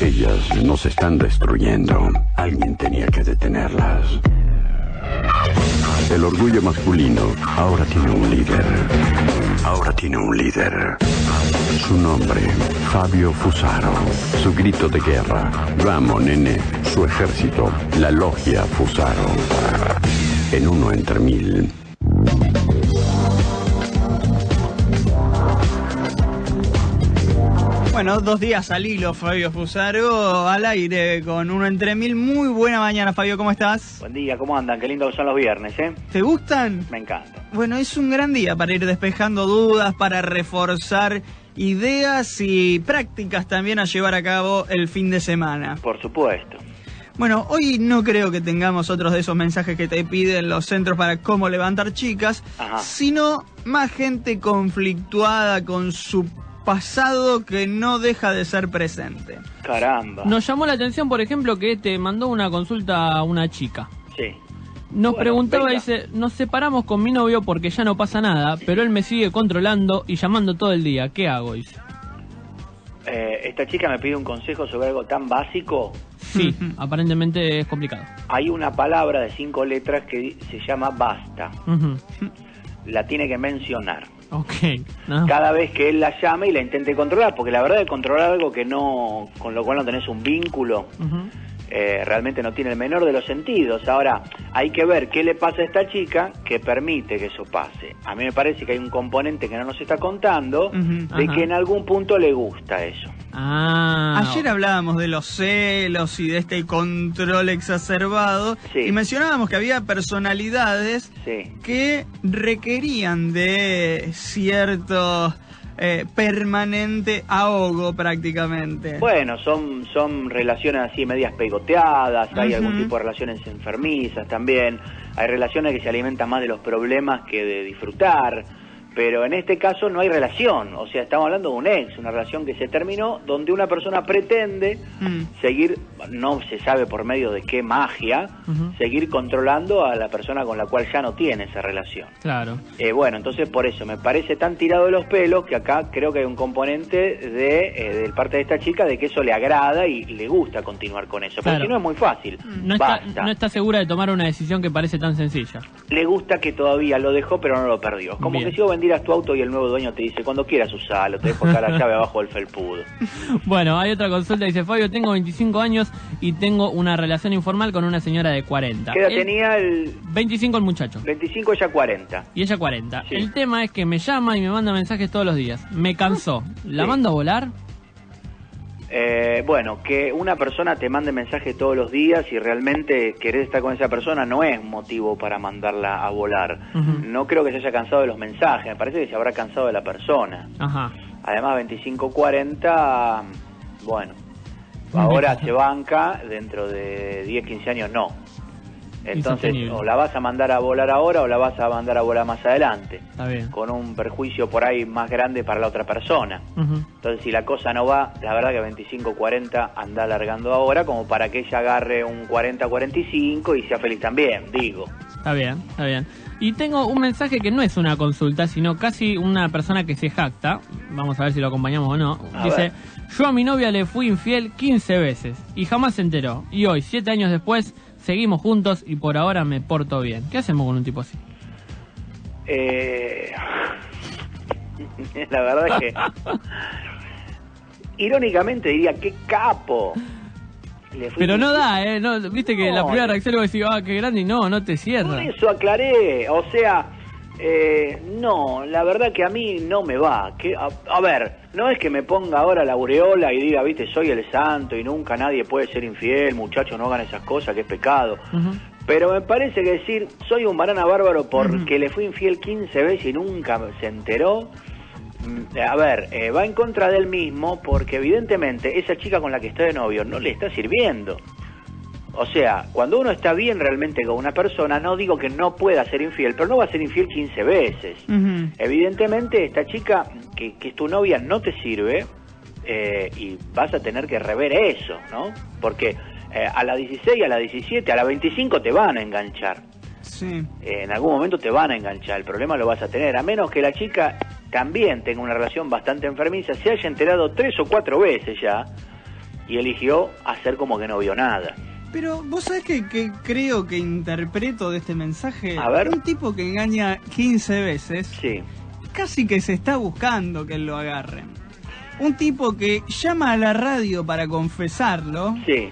sillas nos están destruyendo. Alguien tenía que detenerlas. El orgullo masculino ahora tiene un líder. Ahora tiene un líder. Su nombre, Fabio Fusaro. Su grito de guerra, Vamo Nene. Su ejército, la logia Fusaro. En Uno entre Mil. Bueno, 2 días al hilo, Fabio Fusaro, al aire con Uno entre Mil. Muy buena mañana, Fabio, ¿cómo estás? Buen día, ¿cómo andan? Qué lindo que son los viernes, ¿eh? ¿Te gustan? Me encanta. Bueno, es un gran día para ir despejando dudas, para reforzar ideas y prácticas también a llevar a cabo el fin de semana. Por supuesto. Bueno, hoy no creo que tengamos otros de esos mensajes que te piden los centros para cómo levantar chicas, ajá, sino más gente conflictuada con su pasado que no deja de ser presente. Caramba. Nos llamó la atención, por ejemplo, que te mandó una consulta a una chica. Sí. Nos preguntaba, venga, dice, nos separamos con mi novio porque ya no pasa nada, pero él me sigue controlando y llamando todo el día. ¿Qué hago? Dice. Esta chica me pide un consejo sobre algo tan básico. Sí, aparentemente es complicado. Hay una palabra de 5 letras que se llama basta. La tiene que mencionar. Okay, no. Cada vez que él la llame y la intente controlar, porque la verdad de controlar algo que no, con lo cual no tenés un vínculo, realmente no tiene el menor de los sentidos. Ahora, hay que ver qué le pasa a esta chica que permite que eso pase. A mí me parece que hay un componente que no nos está contando, de que en algún punto le gusta eso. Ah, ayer hablábamos de los celos y de este control exacerbado, y mencionábamos que había personalidades que requerían de cierto permanente ahogo prácticamente. Bueno, son relaciones así medias pegoteadas, hay algún tipo de relaciones enfermizas también, hay relaciones que se alimentan más de los problemas que de disfrutar. Pero en este caso no hay relación, o sea, estamos hablando de un ex, una relación que se terminó, donde una persona pretende seguir, no se sabe por medio de qué magia, seguir controlando a la persona con la cual ya no tiene esa relación. Claro. Bueno, entonces por eso me parece tan tirado de los pelos que acá creo que hay un componente de parte de esta chica de que eso le agrada y le gusta continuar con eso, porque si no es muy fácil. No está segura de tomar una decisión que parece tan sencilla. Le gusta que todavía lo dejó pero no lo perdió, como bien, que si dirás tu auto y el nuevo dueño te dice cuando quieras usarlo, te dejo acá la llave abajo del felpudo. Bueno, hay otra consulta, dice Fabio, tengo 25 años y tengo una relación informal con una señora de 40. ¿Qué edad tenía el...? 25 el muchacho. 25, ella 40. Y ella 40. Sí. El tema es que me llama y me manda mensajes todos los días. Me cansó. ¿La mando a volar? Bueno, que una persona te mande mensajes todos los días y realmente querés estar con esa persona no es motivo para mandarla a volar. No creo que se haya cansado de los mensajes, me parece que se habrá cansado de la persona. Además, 25-40, bueno, ahora se banca, dentro de 10-15 años no. Entonces, o la vas a mandar a volar ahora o la vas a mandar a volar más adelante, con un perjuicio por ahí más grande para la otra persona. Entonces, si la cosa no va, la verdad que 25-40 anda alargando ahora como para que ella agarre un 40-45 y sea feliz también, digo. Está bien, está bien. Y tengo un mensaje que no es una consulta, sino casi una persona que se jacta. Vamos a ver si lo acompañamos o no. Dice, yo a mi novia le fui infiel 15 veces y jamás se enteró. Y hoy, 7 años después, seguimos juntos y por ahora me porto bien. ¿Qué hacemos con un tipo así? La verdad es que irónicamente diría, ¡qué capo! Pero no da, ¿eh? No, viste que la primera reacción le decía, ¡ah, qué grande! Y no te cierra. Por eso aclaré, o sea, no, la verdad que a mí no me va. Que, a ver, no es que me ponga ahora la aureola y diga, viste, soy el santo y nunca nadie puede ser infiel, muchachos, no hagan esas cosas, que es pecado. Pero me parece que decir, soy un banana bárbaro porque le fui infiel 15 veces y nunca se enteró, a ver, va en contra del mismo porque evidentemente esa chica con la que está de novio no le está sirviendo. O sea, cuando uno está bien realmente con una persona, no digo que no pueda ser infiel, pero no va a ser infiel 15 veces. Evidentemente, esta chica que es tu novia no te sirve y vas a tener que rever eso, ¿no? Porque a la 16, a la 17, a la 25 te van a enganchar. En algún momento te van a enganchar, el problema lo vas a tener, a menos que la chica también tenga una relación bastante enfermiza, se haya enterado 3 o 4 veces ya. y eligió hacer como que no vio nada. Pero vos sabés que creo que interpreto de este mensaje. A ver. Un tipo que engaña 15 veces, sí, casi que se está buscando que lo agarren. Un tipo que llama a la radio para confesarlo, sí,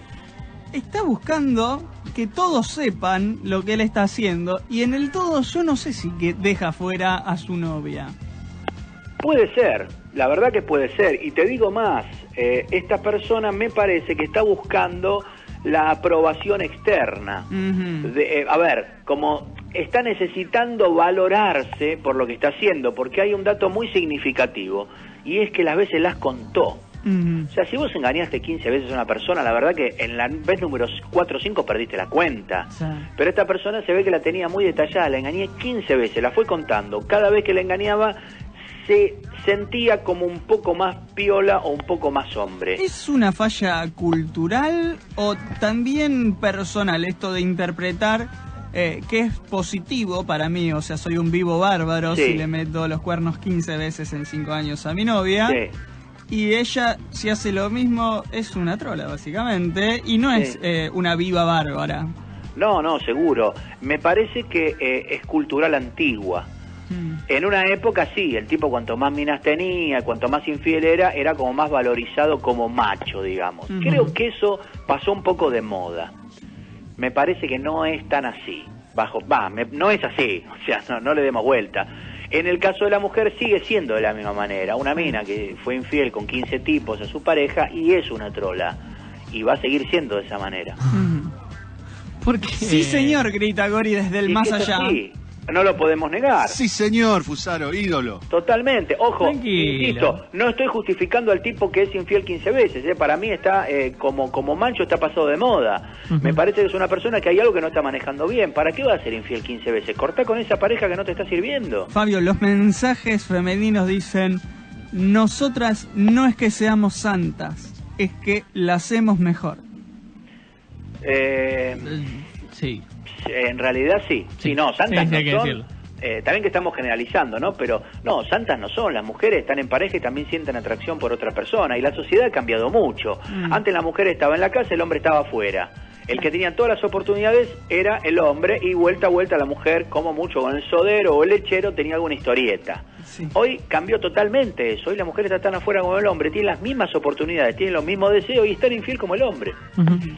está buscando que todos sepan lo que él está haciendo, y en el todo yo no sé si que deja fuera a su novia. Puede ser, la verdad que puede ser. Y te digo más, esta persona me parece que está buscando la aprobación externa. Uh-huh. A ver, como está necesitando valorarse por lo que está haciendo, porque hay un dato muy significativo, y es que las veces las contó. Uh-huh. O sea, si vos engañaste 15 veces a una persona, la verdad que en la vez número 4 o 5 perdiste la cuenta. Sí. Pero esta persona se ve que la tenía muy detallada, la engañé 15 veces, la fue contando. Cada vez que la engañaba se sentía como un poco más piola o un poco más hombre. ¿Es una falla cultural o también personal esto de interpretar que es positivo para mí? O sea, soy un vivo bárbaro, sí, si le meto los cuernos 15 veces en 5 años a mi novia. Sí. Y ella, si hace lo mismo, es una trola, básicamente, y no es una viva bárbara. No, no, seguro. Me parece que es cultural antigua. Mm. En una época, sí, el tipo cuanto más minas tenía, cuanto más infiel era, era como más valorizado como macho, digamos. Uh-huh. Creo que eso pasó un poco de moda. Me parece que no es tan así. No es así, o sea, no le demos vuelta. En el caso de la mujer sigue siendo de la misma manera. Una mina que fue infiel con 15 tipos a su pareja y es una trola. Y va a seguir siendo de esa manera. Porque sí, señor, grita Gori desde el más allá. Sí, no lo podemos negar. Sí, señor, Fusaro, ídolo. Totalmente. Ojo, tranquilo, insisto, no estoy justificando al tipo que es infiel 15 veces. Para mí está, como mancho, está pasado de moda. Uh-huh. Me parece que es una persona que hay algo que no está manejando bien. ¿Para qué va a ser infiel 15 veces? Cortá con esa pareja que no te está sirviendo. Fabio, los mensajes femeninos dicen: nosotras no es que seamos santas, es que la hacemos mejor. Sí. En realidad sí. Sí, no, santas no son, también que estamos generalizando, ¿no? Pero no, santas no son. Las mujeres están en pareja y también sienten atracción por otra persona. Y la sociedad ha cambiado mucho. Mm. Antes la mujer estaba en la casa, el hombre estaba afuera. El que tenía todas las oportunidades era el hombre, y vuelta a vuelta la mujer, como mucho con el sodero o el lechero, tenía alguna historieta. Sí. Hoy cambió totalmente eso. Hoy la mujer está tan afuera como el hombre. Tiene las mismas oportunidades, tiene los mismos deseos y es tan infiel como el hombre. Uh-huh.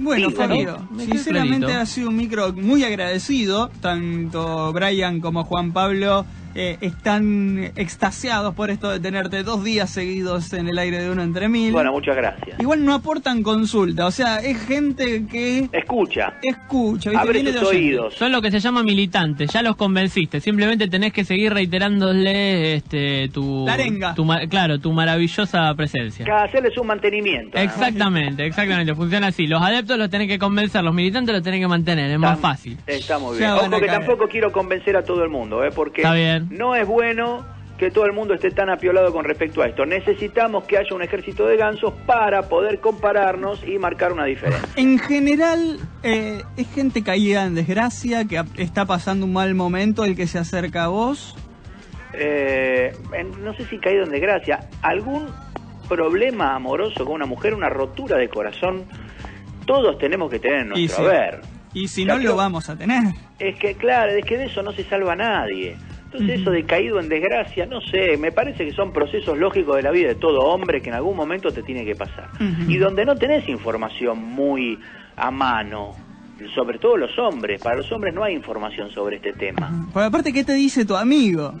Bueno, sí, Fabio, sinceramente clarito. Ha sido un micro muy agradecido. Tanto Brian como Juan Pablo están extasiados por esto de tenerte 2 días seguidos en el aire de Uno Entre Mil. Bueno, muchas gracias. Igual no aportan consulta, o sea, es gente que... Escucha, ¿viste? Abre sus oídos. Son lo que se llama militantes, ya los convenciste. Simplemente tenés que seguir reiterándole tu... la arenga. Claro, tu maravillosa presencia. Cada hacerles un mantenimiento. Exactamente, funciona así. Los adeptos los tenés que convencer, los militantes los tenés que mantener, es más fácil. Está muy bien. Ojo que tampoco quiero convencer a todo el mundo, porque no es bueno que todo el mundo esté tan apiolado con respecto a esto. Necesitamos que haya un ejército de gansos para poder compararnos y marcar una diferencia. En general, es gente caída en desgracia, que está pasando un mal momento, el que se acerca a vos. No sé si caído en desgracia. Algún problema amoroso con una mujer, una rotura de corazón... Todos tenemos que tener en nuestro haber. Y si no, lo vamos a tener. Es que, claro, es que de eso no se salva nadie. Entonces, eso de caído en desgracia, no sé, me parece que son procesos lógicos de la vida de todo hombre que en algún momento te tiene que pasar. Uh-huh. Y donde no tenés información muy a mano, sobre todo los hombres, para los hombres no hay información sobre este tema. Uh-huh. Pero aparte, ¿qué te dice tu amigo?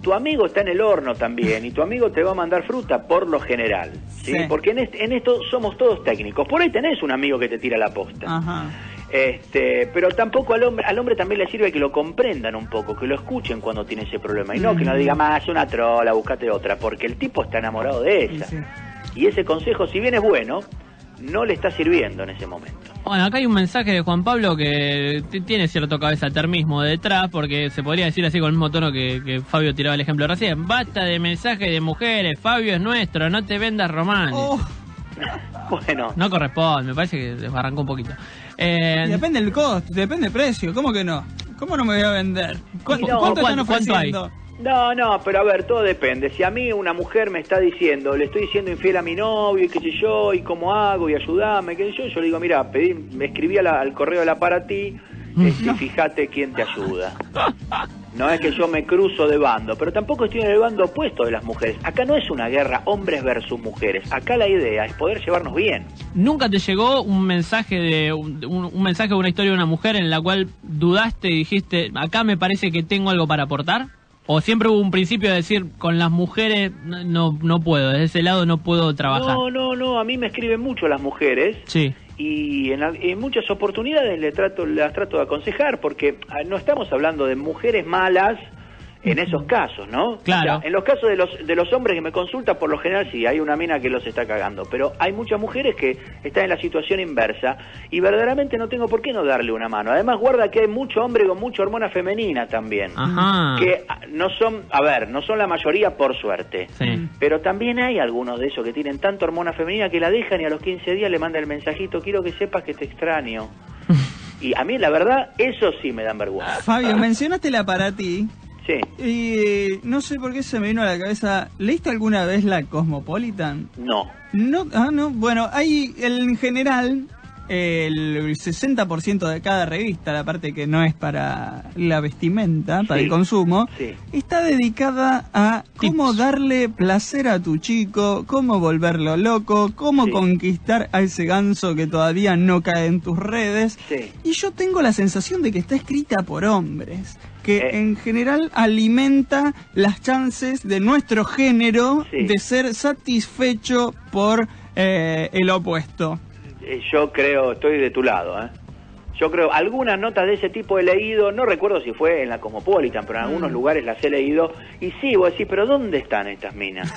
Tu amigo está en el horno también, y tu amigo te va a mandar fruta por lo general, ¿sí? Sí. Porque en esto somos todos técnicos. Por ahí tenés un amigo que te tira la posta. Ajá. Pero tampoco al hombre también le sirve que lo comprendan un poco, que lo escuchen cuando tiene ese problema. Y no que no diga más, una trola, buscate otra, porque el tipo está enamorado de ella. Sí. Y ese consejo, si bien es bueno, no le está sirviendo en ese momento. Bueno, acá hay un mensaje de Juan Pablo que tiene cierto cabezatermismo detrás, porque se podría decir así con el mismo tono que Fabio tiraba el ejemplo recién. Basta de mensajes de mujeres, Fabio es nuestro, no te vendas romanes. Oh. Bueno. No corresponde, me parece que desbarrancó un poquito. Depende del costo, depende del precio, ¿cómo que no? ¿Cómo no me voy a vender? ¿Cuánto están ofreciendo? ¿Cuánto hay? No, no, pero a ver, todo depende. Si a mí una mujer me está diciendo, le estoy diciendo infiel a mi novio y qué sé yo, y cómo hago, y ayudame, qué sé yo, yo le digo, mirá, me escribí al correo de la para ti, y fíjate quién te ayuda. No es que yo me cruzo de bando, pero tampoco estoy en el bando opuesto de las mujeres. Acá no es una guerra hombres versus mujeres. Acá la idea es poder llevarnos bien. ¿Nunca te llegó un mensaje de un mensaje de una historia de una mujer en la cual dudaste y dijiste, acá me parece que tengo algo para aportar? ¿O siempre hubo un principio de decir, con las mujeres no puedo, desde ese lado no puedo trabajar? No, a mí me escriben mucho las mujeres. Sí. Y en muchas oportunidades las trato de aconsejar, porque no estamos hablando de mujeres malas en esos casos, ¿no? Claro. O sea, en los casos de los hombres que me consultan, por lo general sí, hay una mina que los está cagando, pero hay muchas mujeres que están en la situación inversa y verdaderamente no tengo por qué no darle una mano. Además, guarda que hay mucho hombre con mucha hormona femenina también. Ajá. Que no son la mayoría, por suerte. Sí. Pero también hay algunos de esos que tienen tanta hormona femenina que la dejan y a los 15 días le manda el mensajito, quiero que sepas que te extraño. Y a mí, la verdad, eso sí me dan vergüenza. Fabio, mencionaste la para ti. Sí. Y no sé por qué se me vino a la cabeza, ¿leíste alguna vez la Cosmopolitan? No. No. Bueno, hay en general el 60% de cada revista, la parte que no es para la vestimenta, para el consumo, está dedicada a cómo darle placer a tu chico, cómo volverlo loco, cómo conquistar a ese ganso que todavía no cae en tus redes. Sí. Y yo tengo la sensación de que está escrita por hombres, que en general alimenta las chances de nuestro género de ser satisfecho por el opuesto. Yo creo, estoy de tu lado, ¿eh? Yo creo, algunas notas de ese tipo he leído, no recuerdo si fue en la Cosmopolitan, pero en algunos lugares las he leído, y sí, vos decís, pero ¿dónde están estas minas?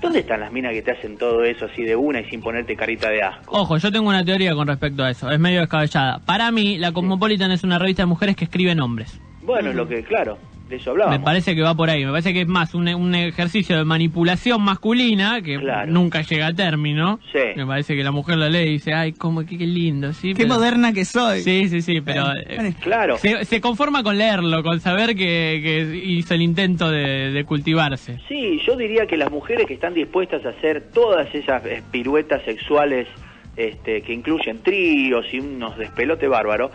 ¿Dónde están las minas que te hacen todo eso así de una y sin ponerte carita de asco? Ojo, yo tengo una teoría con respecto a eso, es medio descabellada. Para mí, la Cosmopolitan es una revista de mujeres que escriben hombres. Bueno, lo que, claro, de eso hablábamos. Me parece que va por ahí, me parece que es más un ejercicio de manipulación masculina que nunca llega a término. Sí. Me parece que la mujer lo lee y dice, ay, cómo, qué lindo, sí. Qué moderna que soy. Sí, pero claro. Se conforma con leerlo, con saber que hizo el intento de cultivarse. Sí, yo diría que las mujeres que están dispuestas a hacer todas esas piruetas sexuales que incluyen tríos y unos despelote bárbaro,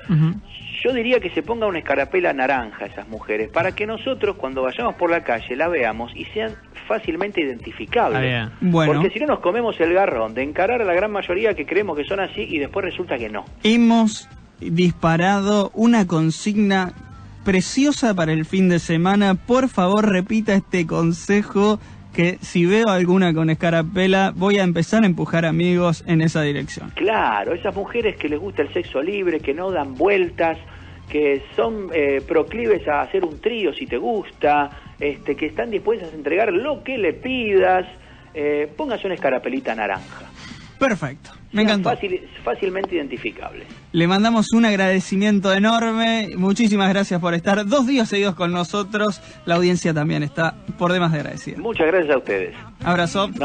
yo diría que se ponga una escarapela naranja a esas mujeres, para que nosotros cuando vayamos por la calle la veamos y sean fácilmente identificables. Bueno. Porque si no nos comemos el garrón de encarar a la gran mayoría que creemos que son así y después resulta que no. Hemos disparado una consigna preciosa para el fin de semana. Por favor, repita este consejo, que si veo alguna con escarapela, voy a empezar a empujar amigos en esa dirección. Claro, esas mujeres que les gusta el sexo libre, que no dan vueltas, que son proclives a hacer un trío si te gusta, que están dispuestas a entregar lo que le pidas, póngase una escarapelita naranja. Perfecto, me encantó. Fácilmente identificables. Le mandamos un agradecimiento enorme, muchísimas gracias por estar 2 días seguidos con nosotros. La audiencia también está por demás de agradecida. Muchas gracias a ustedes. Abrazo. No.